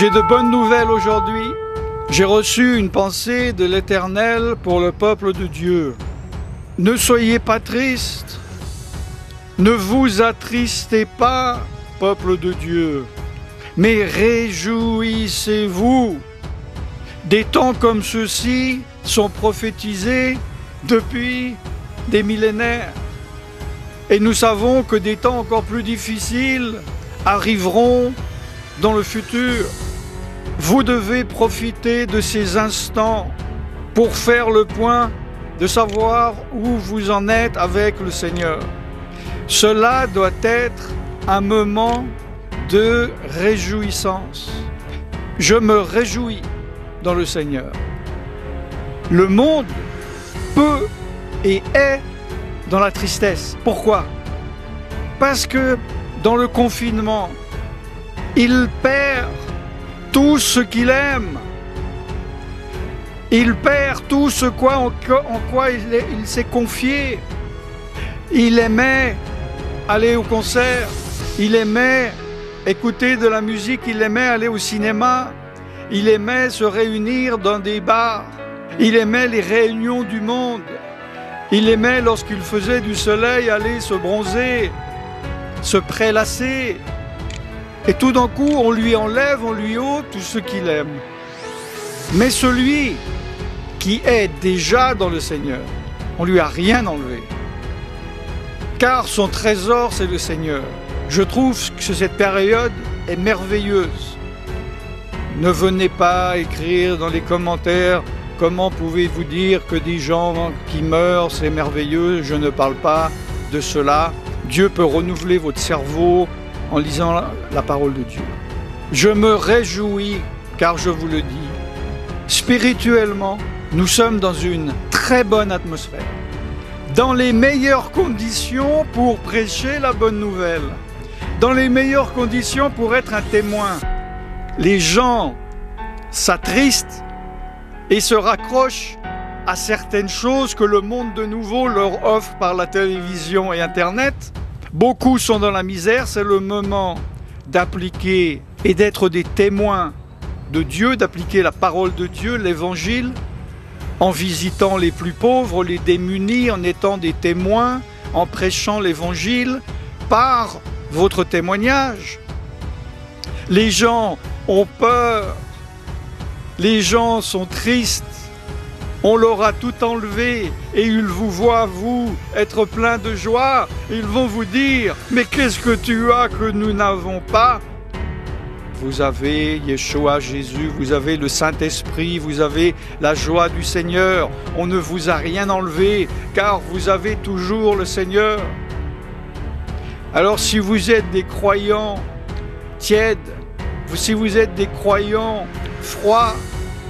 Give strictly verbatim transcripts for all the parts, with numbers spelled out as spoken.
J'ai de bonnes nouvelles aujourd'hui. J'ai reçu une pensée de l'Éternel pour le peuple de Dieu. Ne soyez pas tristes. Ne vous attristez pas, peuple de Dieu, mais réjouissez-vous. Des temps comme ceux-ci sont prophétisés depuis des millénaires. Et nous savons que des temps encore plus difficiles arriveront dans le futur. Vous devez profiter de ces instants pour faire le point de savoir où vous en êtes avec le Seigneur. Cela doit être un moment de réjouissance. Je me réjouis dans le Seigneur. Le monde peut et est dans la tristesse. Pourquoi? Parce que dans le confinement, il perd tout ce qu'il aime. Il perd tout ce quoi, en, en quoi il, il s'est confié. Il aimait aller au concert, il aimait écouter de la musique, il aimait aller au cinéma, il aimait se réunir dans des bars, il aimait les réunions du monde. Il aimait, lorsqu'il faisait du soleil, aller se bronzer, se prélasser. Et tout d'un coup, on lui enlève, on lui ôte tout ce qu'il aime. Mais celui qui est déjà dans le Seigneur, on ne lui a rien enlevé. Car son trésor, c'est le Seigneur. Je trouve que cette période est merveilleuse. Ne venez pas écrire dans les commentaires « Comment pouvez-vous dire que des gens qui meurent, c'est merveilleux ?» Je ne parle pas de cela. Dieu peut renouveler votre cerveau en lisant la parole de Dieu. Je me réjouis, car je vous le dis, spirituellement, nous sommes dans une très bonne atmosphère, dans les meilleures conditions pour prêcher la bonne nouvelle, dans les meilleures conditions pour être un témoin. Les gens s'attristent et se raccrochent à certaines choses que le monde de nouveau leur offre par la télévision et Internet. Beaucoup sont dans la misère, c'est le moment d'appliquer et d'être des témoins de Dieu, d'appliquer la parole de Dieu, l'Évangile, en visitant les plus pauvres, les démunis, en étant des témoins, en prêchant l'Évangile par votre témoignage. Les gens ont peur. Les gens sont tristes, on leur a tout enlevé et ils vous voient, vous, être plein de joie. Ils vont vous dire, mais qu'est-ce que tu as que nous n'avons pas? Vous avez Yeshua, Jésus, vous avez le Saint-Esprit, vous avez la joie du Seigneur. On ne vous a rien enlevé car vous avez toujours le Seigneur. Alors si vous êtes des croyants tièdes, si vous êtes des croyants froids,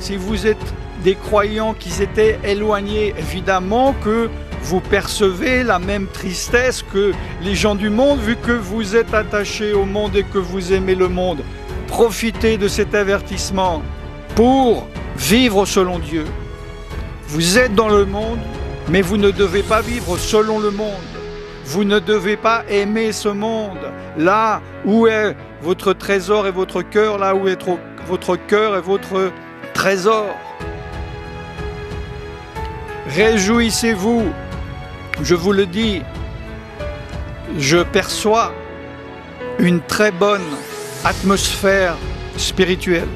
si vous êtes des croyants qui étaient éloignés, évidemment que vous percevez la même tristesse que les gens du monde, vu que vous êtes attachés au monde et que vous aimez le monde. Profitez de cet avertissement pour vivre selon Dieu. Vous êtes dans le monde, mais vous ne devez pas vivre selon le monde. Vous ne devez pas aimer ce monde. Là où est votre trésor et votre cœur, là où est trop votre cœur et votre trésor. Réjouissez-vous, je vous le dis, je perçois une très bonne atmosphère spirituelle.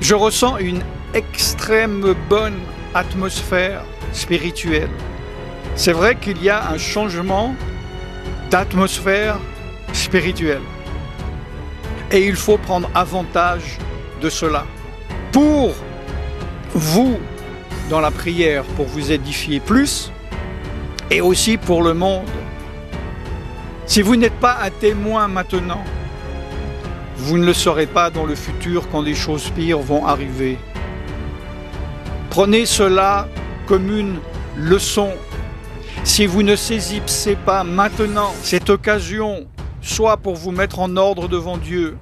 Je ressens une extrême bonne atmosphère spirituelle. C'est vrai qu'il y a un changement d'atmosphère spirituelle. Et il faut prendre avantage de cela. Pour vous, dans la prière, pour vous édifier plus, et aussi pour le monde. Si vous n'êtes pas un témoin maintenant, vous ne le serez pas dans le futur quand des choses pires vont arriver. Prenez cela comme une leçon. Si vous ne saisissez pas maintenant cette occasion, soit pour vous mettre en ordre devant Dieu,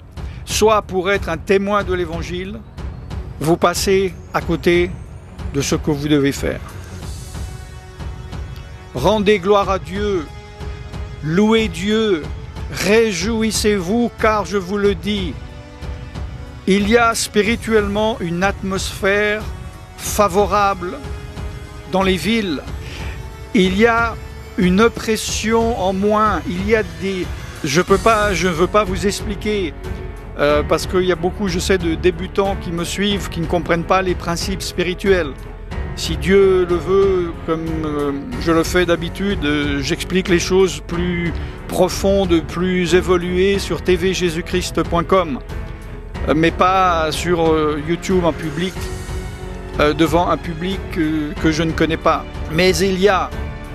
soit pour être un témoin de l'Évangile, vous passez à côté de ce que vous devez faire. Rendez gloire à Dieu, louez Dieu, réjouissez-vous, car je vous le dis, Il y a spirituellement une atmosphère favorable dans les villes. Il y a une oppression en moins. Il y a des... Je peux pas, je ne veux pas vous expliquer, euh, parce qu'il y a beaucoup, je sais, de débutants qui me suivent, qui ne comprennent pas les principes spirituels. Si Dieu le veut, comme euh, je le fais d'habitude, euh, j'explique les choses plus profondes, plus évoluées sur t v jésus christ point com, euh, mais pas sur euh, YouTube en public, euh, devant un public euh, que je ne connais pas. Mais il y a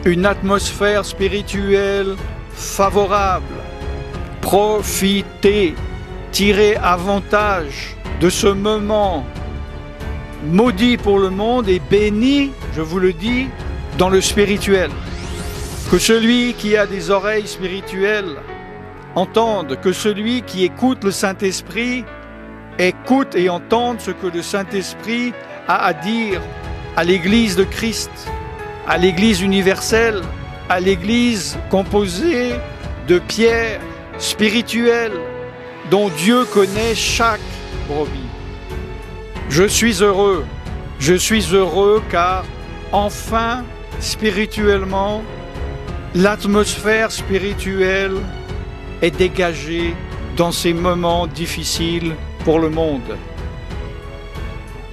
une atmosphère spirituelle favorable. Profitez, tirez avantage de ce moment maudit pour le monde et béni, je vous le dis, dans le spirituel. Que celui qui a des oreilles spirituelles entende, que celui qui écoute le Saint-Esprit écoute et entende ce que le Saint-Esprit a à dire à l'Église de Christ, à l'Église universelle, à l'Église composée de pierres spirituelles dont Dieu connaît chaque brebis. Je suis heureux, je suis heureux car enfin, spirituellement, l'atmosphère spirituelle est dégagée dans ces moments difficiles pour le monde.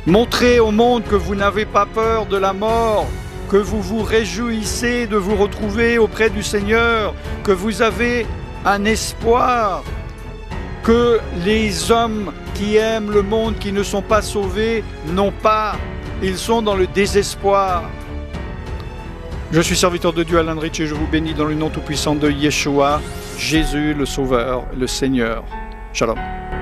Montrez au monde que vous n'avez pas peur de la mort, que vous vous réjouissez de vous retrouver auprès du Seigneur, que vous avez un espoir, que les hommes qui aiment le monde, qui ne sont pas sauvés, n'ont pas. Ils sont dans le désespoir. Je suis serviteur de Dieu, Alan Rich, et je vous bénis dans le nom tout-puissant de Yeshua, Jésus, le Sauveur, le Seigneur. Shalom.